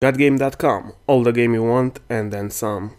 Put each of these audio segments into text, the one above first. Godgame.com, all the game you want and then some.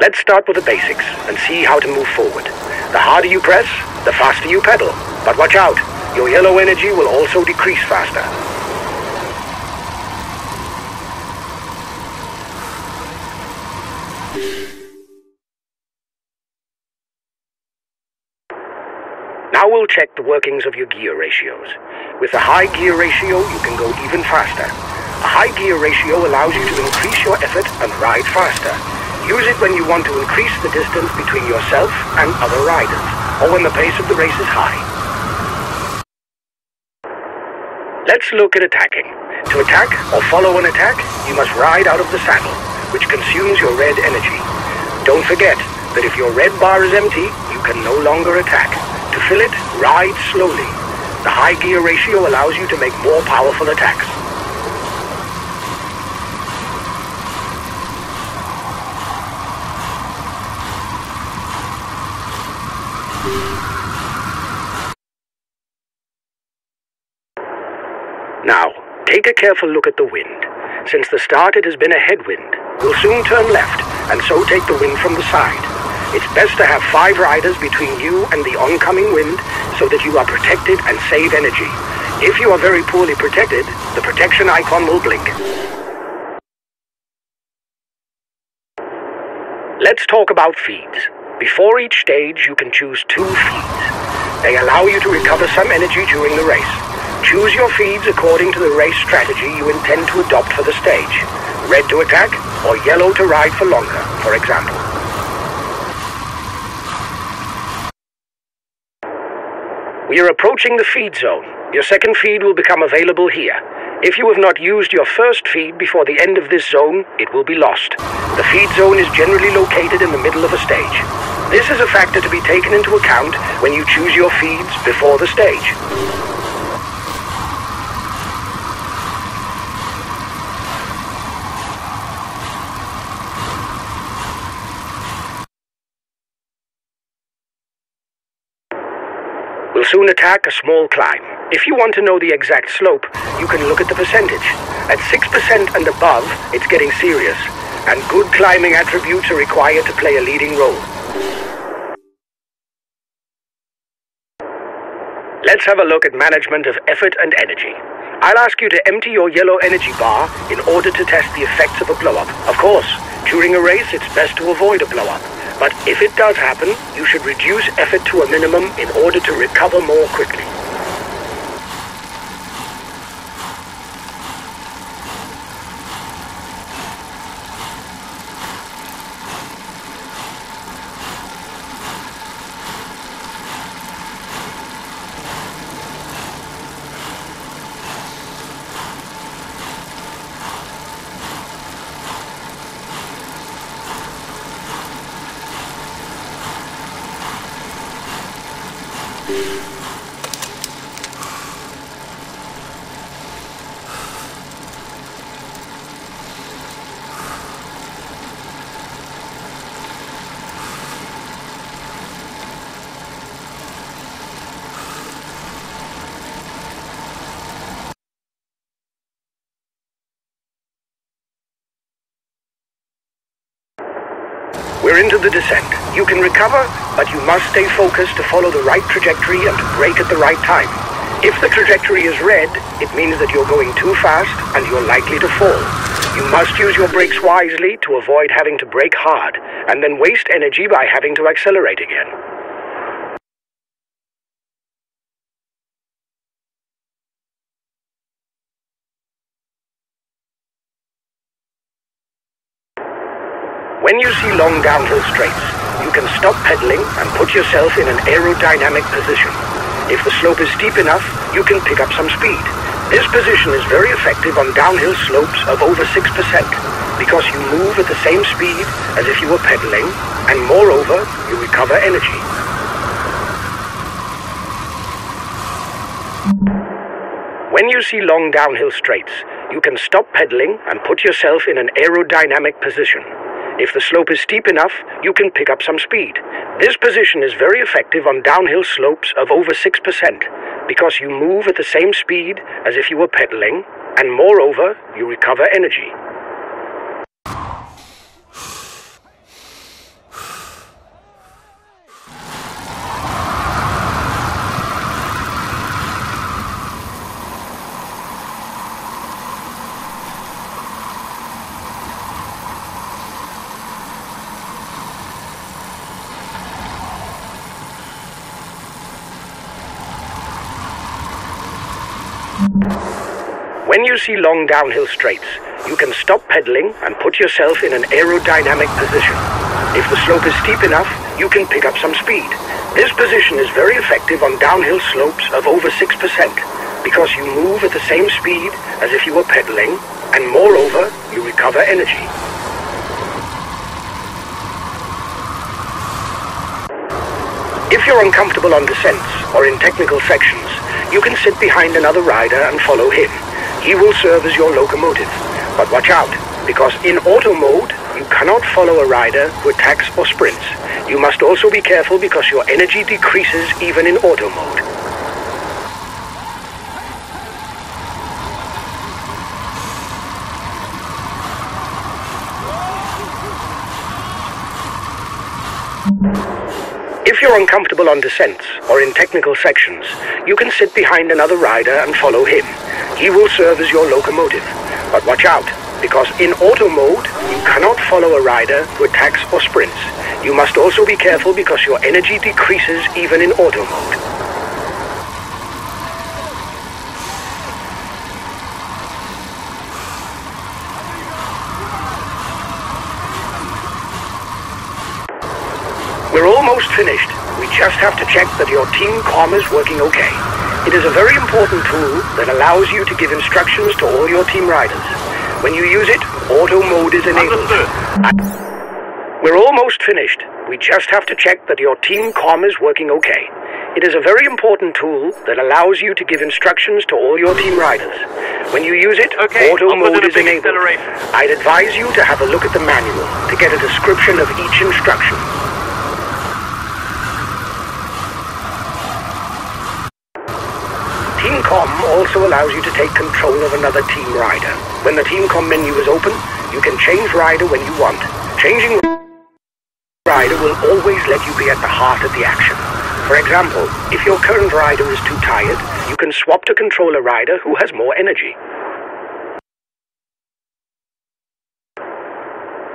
Let's start with the basics and see how to move forward. The harder you press, the faster you pedal. But watch out, your yellow energy will also decrease faster. Now we'll check the workings of your gear ratios. With the high gear ratio, you can go even faster. A high gear ratio allows you to increase your effort and ride faster. Use it when you want to increase the distance between yourself and other riders, or when the pace of the race is high. Let's look at attacking. To attack or follow an attack, you must ride out of the saddle, which consumes your red energy. Don't forget that if your red bar is empty, you can no longer attack. To fill it, ride slowly. The high gear ratio allows you to make more powerful attacks. Now, take a careful look at the wind. Since the start it has been a headwind. We'll soon turn left, and so take the wind from the side. It's best to have 5 riders between you and the oncoming wind, so that you are protected and save energy. If you are very poorly protected, the protection icon will blink. Let's talk about feeds. Before each stage, you can choose 2 feeds. They allow you to recover some energy during the race. Choose your feeds according to the race strategy you intend to adopt for the stage. Red to attack, or yellow to ride for longer, for example. We are approaching the feed zone. Your second feed will become available here. If you have not used your first feed before the end of this zone, it will be lost. The feed zone is generally located in the middle of a stage. This is a factor to be taken into account when you choose your feeds before the stage. We'll soon attack a small climb. If you want to know the exact slope, you can look at the percentage. At 6% and above, it's getting serious, and good climbing attributes are required to play a leading role. Let's have a look at management of effort and energy. I'll ask you to empty your yellow energy bar in order to test the effects of a blow-up. Of course, during a race, it's best to avoid a blow-up. But if it does happen, you should reduce effort to a minimum in order to recover more quickly. We're into the descent. You can recover, but you must stay focused to follow the right trajectory and to brake at the right time. If the trajectory is red, it means that you're going too fast and you're likely to fall. You must use your brakes wisely to avoid having to brake hard and then waste energy by having to accelerate again. When you see long downhill straights, you can stop pedaling and put yourself in an aerodynamic position. If the slope is steep enough, you can pick up some speed. This position is very effective on downhill slopes of over 6% because you move at the same speed as if you were pedaling, and moreover, you recover energy. When you see long downhill straights, you can stop pedaling and put yourself in an aerodynamic position. If the slope is steep enough, you can pick up some speed. This position is very effective on downhill slopes of over 6% because you move at the same speed as if you were pedaling, and moreover, you recover energy. When you see long downhill straights, you can stop pedaling and put yourself in an aerodynamic position. If the slope is steep enough, you can pick up some speed. This position is very effective on downhill slopes of over 6% because you move at the same speed as if you were pedaling, and moreover, you recover energy. If you're uncomfortable on descents or in technical sections, you can sit behind another rider and follow him. He will serve as your locomotive. But watch out, because in auto mode, you cannot follow a rider who attacks or sprints. You must also be careful because your energy decreases even in auto mode. If you're uncomfortable on descents or in technical sections, you can sit behind another rider and follow him. He will serve as your locomotive. But watch out, because in auto mode, you cannot follow a rider who attacks or sprints. You must also be careful because your energy decreases even in auto mode. We're almost finished. We just have to check that your team comm is working okay. It is a very important tool that allows you to give instructions to all your team riders. When you use it, auto mode is enabled. We're almost finished. We just have to check that your team comm is working okay. It is a very important tool that allows you to give instructions to all your team riders. When you use it, auto mode is enabled. I'd advise you to have a look at the manual to get a description of each instruction. Team comm also allows you to take control of another team rider. When the team comm menu is open, you can change rider when you want. Changing rider will always let you be at the heart of the action. For example, if your current rider is too tired, you can swap to control a rider who has more energy.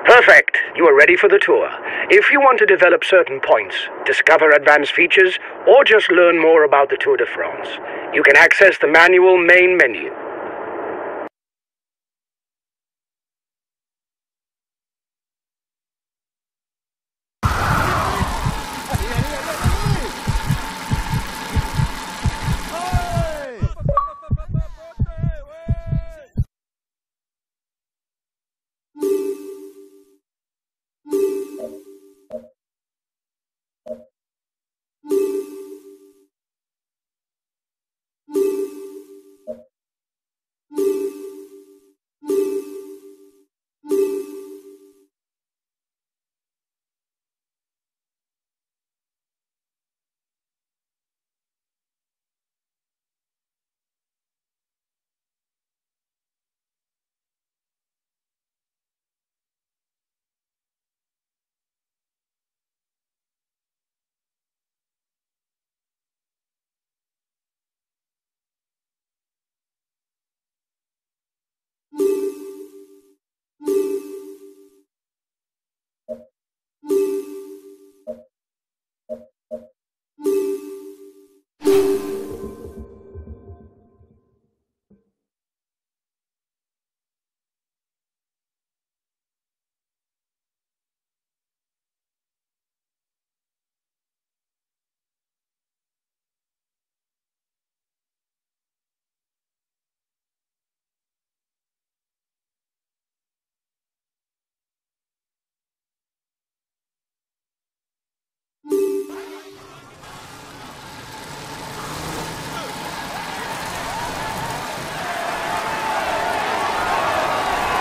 Perfect! You are ready for the tour. If you want to develop certain points, discover advanced features, or just learn more about the Tour de France, you can access the manual main menu.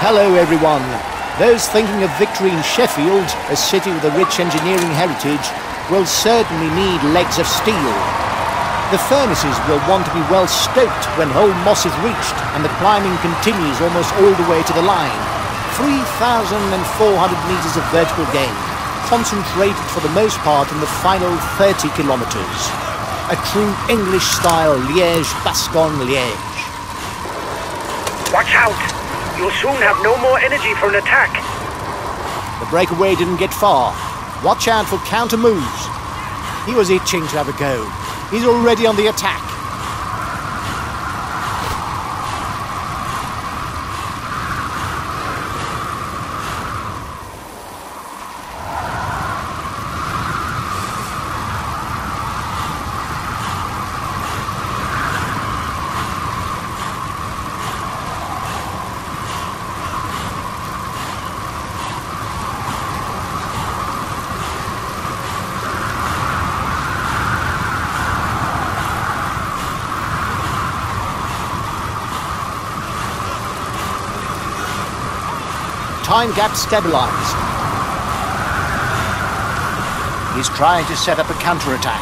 Hello everyone. Those thinking of victory in Sheffield, a city with a rich engineering heritage, will certainly need legs of steel. The furnaces will want to be well stoked when Holme Moss is reached and the climbing continues almost all the way to the line. 3,400 metres of vertical gain, concentrated for the most part in the final 30 kilometres. A true English-style Liège-Bastogne-Liège. Watch out! You'll soon have no more energy for an attack. The breakaway didn't get far. Watch out for counter moves. He was itching to have a go. He's already on the attack. Time gap stabilized. He's trying to set up a counter-attack.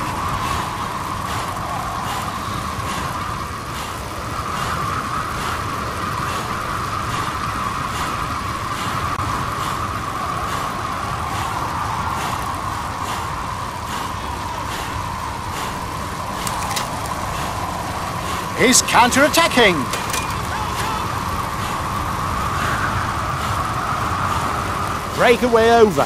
He's counter-attacking! Breakaway over.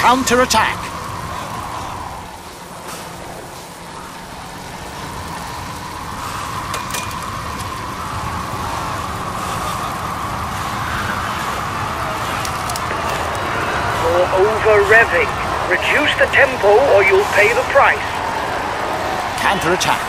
Counter-attack. You're over-revving. Reduce the tempo or you'll pay the price. Counter-attack.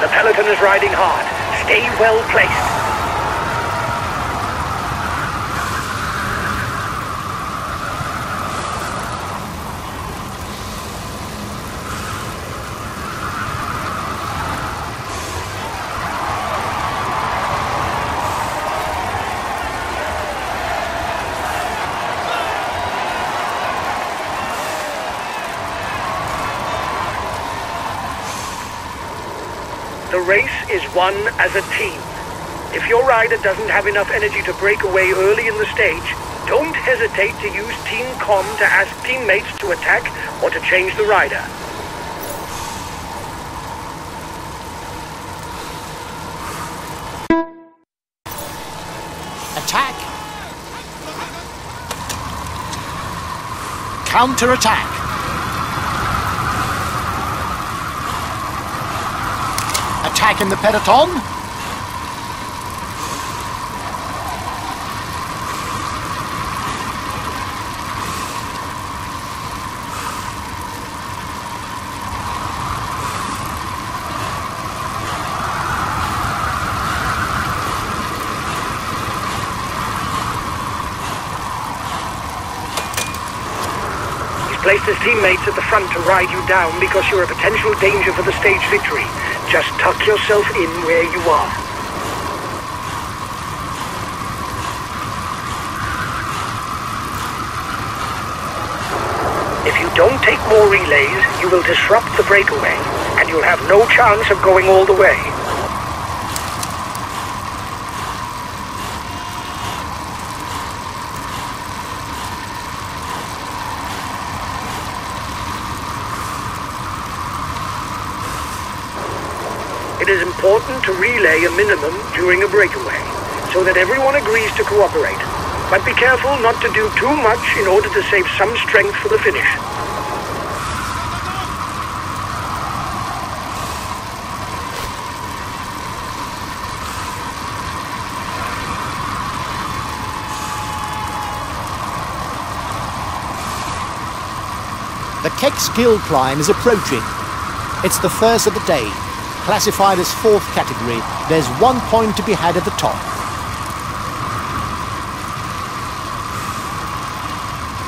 The peloton is riding hard. Stay well placed. The race is won as a team. If your rider doesn't have enough energy to break away early in the stage, Don't hesitate to use Team Comm to ask teammates to attack or to change the rider. Attack! Counter-attack! Attack in the peloton! Place his teammates at the front to ride you down because you're a potential danger for the stage victory. Just tuck yourself in where you are. If you don't take more relays, you will disrupt the breakaway, and you'll have no chance of going all the way. It is important to relay a minimum during a breakaway, so that everyone agrees to cooperate. But be careful not to do too much in order to save some strength for the finish. The Kecks Guild climb is approaching. It's the first of the day. Classified as fourth category, there's 1 point to be had at the top.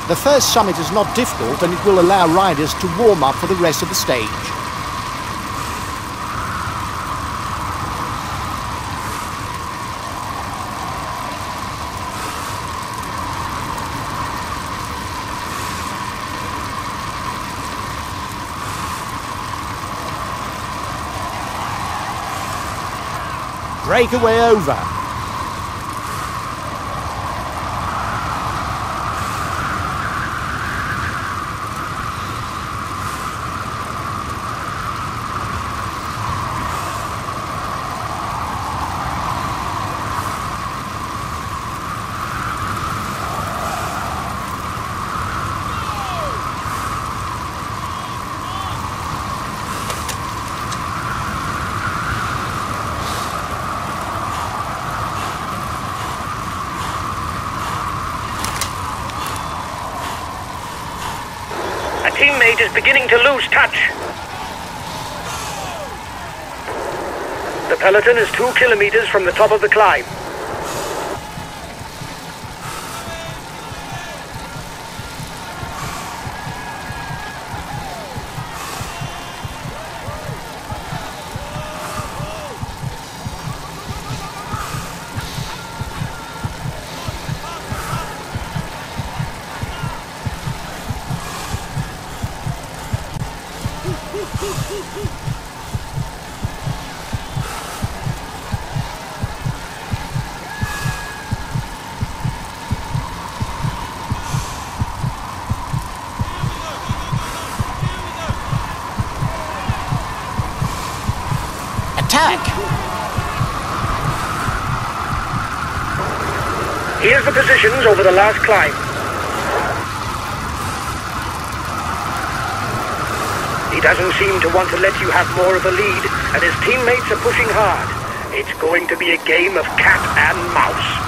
The first summit is not difficult and it will allow riders to warm up for the rest of the stage. Breakaway over. Teammate is beginning to lose touch. The peloton is 2 kilometers from the top of the climb. Here's the positions over the last climb. He doesn't seem to want to let you have more of a lead, and his teammates are pushing hard. It's going to be a game of cat and mouse.